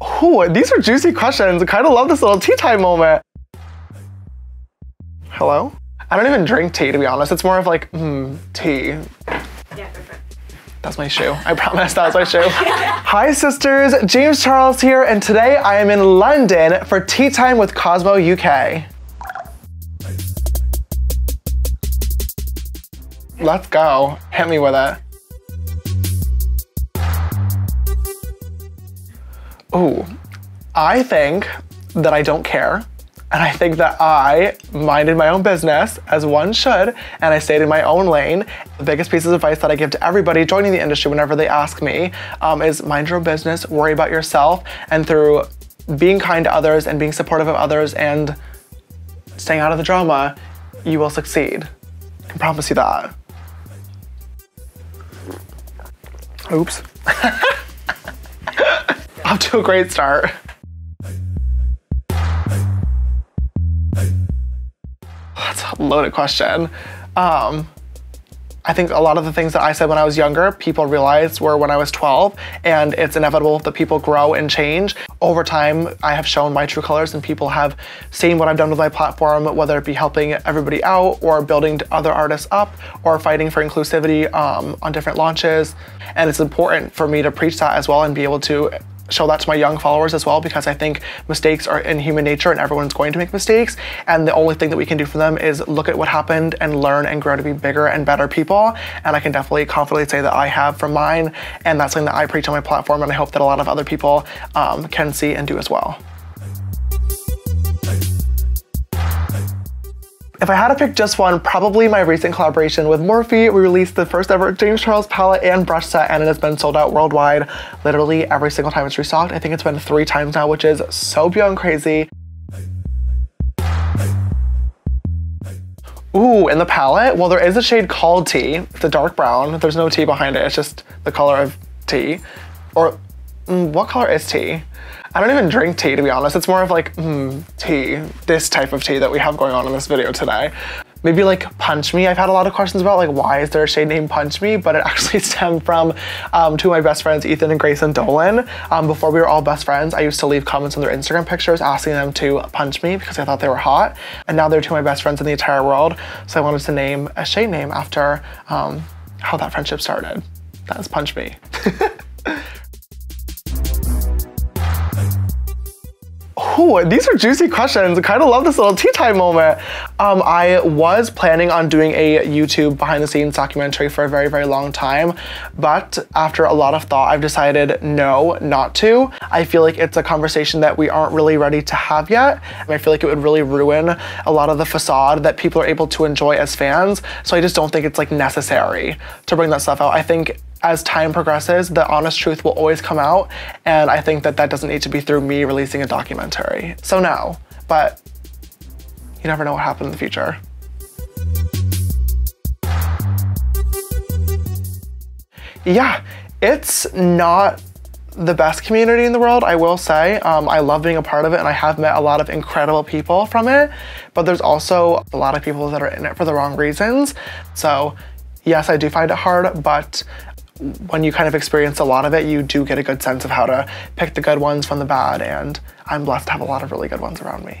Oh, these are juicy questions. I kind of love this little tea time moment. Hello? I don't even drink tea, to be honest. It's more of like, tea. Yeah, perfect. That's my shoe. I promise that's my shoe. Hi sisters, James Charles here, and today I am in London for tea time with Cosmo UK. Let's go. Hit me with it. Ooh, I think that I don't care. And I think that I minded my own business, as one should, and I stayed in my own lane. The biggest piece of advice that I give to everybody joining the industry whenever they ask me is mind your own business, worry about yourself, and through being kind to others and being supportive of others and staying out of the drama, you will succeed. I can promise you that. Oops. Off to a great start. That's a loaded question. I think a lot of the things that I said when I was younger, people realized were when I was 12, and it's inevitable that people grow and change. Over time, I have shown my true colors and people have seen what I've done with my platform, whether it be helping everybody out or building other artists up or fighting for inclusivity on different launches. And it's important for me to preach that as well and be able to show that to my young followers as well, because I think mistakes are in human nature and everyone's going to make mistakes. And the only thing that we can do for them is look at what happened and learn and grow to be bigger and better people. And I can definitely confidently say that I have from mine, and that's something that I preach on my platform, and I hope that a lot of other people can see and do as well. If I had to pick just one, probably my recent collaboration with Morphe. We released the first ever James Charles palette and brush set, and it has been sold out worldwide literally every single time it's restocked. I think it's been 3 times now, which is so beyond crazy. Ooh, in the palette? Well, there is a shade called Tea. It's a dark brown. There's no tea behind it. It's just the color of tea. Or what color is tea? I don't even drink tea, to be honest. It's more of like, tea. This type of tea that we have going on in this video today. Maybe like Punch Me. I've had a lot of questions about like, why is there a shade named Punch Me? But it actually stemmed from two of my best friends, Ethan and Grayson Dolan. Before we were all best friends, I used to leave comments on their Instagram pictures asking them to punch me because I thought they were hot. And now they're two of my best friends in the entire world. So I wanted to name a shade name after how that friendship started. That's Punch Me. Ooh, these are juicy questions. I kind of love this little tea time moment. I was planning on doing a YouTube behind the scenes documentary for a very, very long time, but after a lot of thought, I've decided no, not to. I feel like it's a conversation that we aren't really ready to have yet. And I feel like it would really ruin a lot of the facade that people are able to enjoy as fans. So I just don't think it's like necessary to bring that stuff out. I think as time progresses, the honest truth will always come out. And I think that that doesn't need to be through me releasing a documentary. So no, but you never know what happened in the future. Yeah, it's not the best community in the world, I will say. I love being a part of it and I have met a lot of incredible people from it, but there's also a lot of people that are in it for the wrong reasons. So yes, I do find it hard, but when you kind of experience a lot of it, you do get a good sense of how to pick the good ones from the bad, and I'm blessed to have a lot of really good ones around me.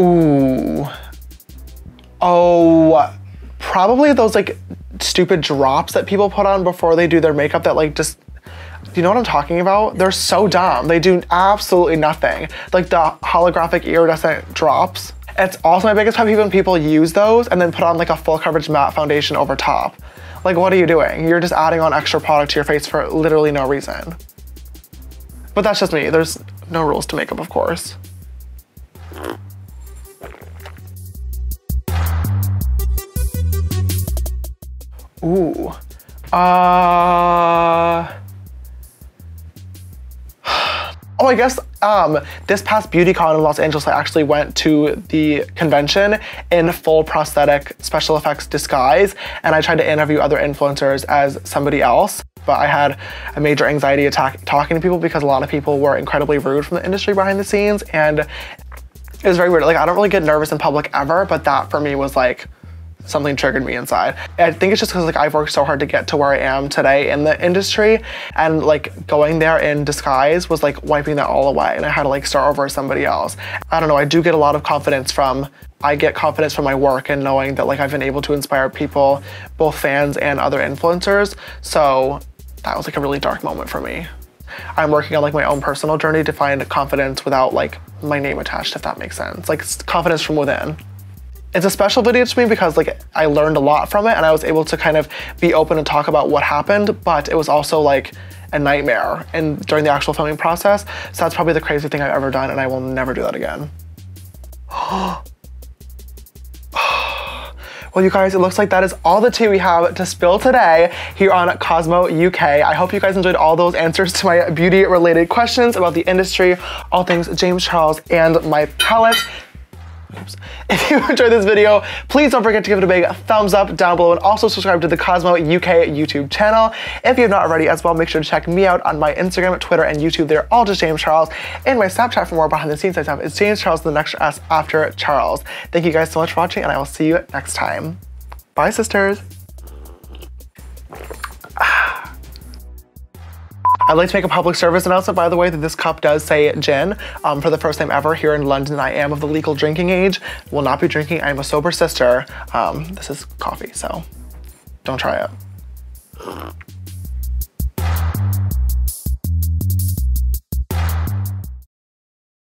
Ooh. Oh, probably those like stupid drops that people put on before they do their makeup that like just, do you know what I'm talking about? They're so dumb. They do absolutely nothing. Like the holographic iridescent drops. It's also my biggest pet peeve when people use those and then put on like a full coverage matte foundation over top. Like, what are you doing? You're just adding on extra product to your face for literally no reason. But that's just me. There's no rules to makeup, of course. Ooh. Oh, I guess this past Beautycon in Los Angeles, I actually went to the convention in full prosthetic special effects disguise, and I tried to interview other influencers as somebody else. But I had a major anxiety attack talking to people because a lot of people were incredibly rude from the industry behind the scenes, and it was very weird. Like, I don't really get nervous in public ever, but that for me was like something triggered me inside. I think it's just because like I've worked so hard to get to where I am today in the industry, and like going there in disguise was like wiping that all away, and I had to like start over with somebody else. I don't know, I do get a lot of confidence from, I get confidence from my work and knowing that like I've been able to inspire people, both fans and other influencers. So that was like a really dark moment for me. I'm working on like my own personal journey to find confidence without like my name attached, if that makes sense. Like confidence from within. It's a special video to me because like I learned a lot from it and I was able to kind of be open and talk about what happened, but it was also like a nightmare and during the actual filming process. So that's probably the craziest thing I've ever done and I will never do that again. Well, you guys, it looks like that is all the tea we have to spill today here on Cosmo UK. I hope you guys enjoyed all those answers to my beauty-related questions about the industry, all things James Charles, and my palette. Oops. If you enjoyed this video, please don't forget to give it a big thumbs up down below and also subscribe to the Cosmo UK YouTube channel. If you have not already as well, make sure to check me out on my Instagram, Twitter, and YouTube. They're all just James Charles. And my Snapchat for more behind the scenes stuff is James Charles, the next S after Charles. Thank you guys so much for watching and I will see you next time. Bye, sisters. I'd like to make a public service announcement, by the way, that this cup does say gin. For the first time ever here in London, I am of the legal drinking age. Will not be drinking. I am a sober sister. This is coffee, so don't try it.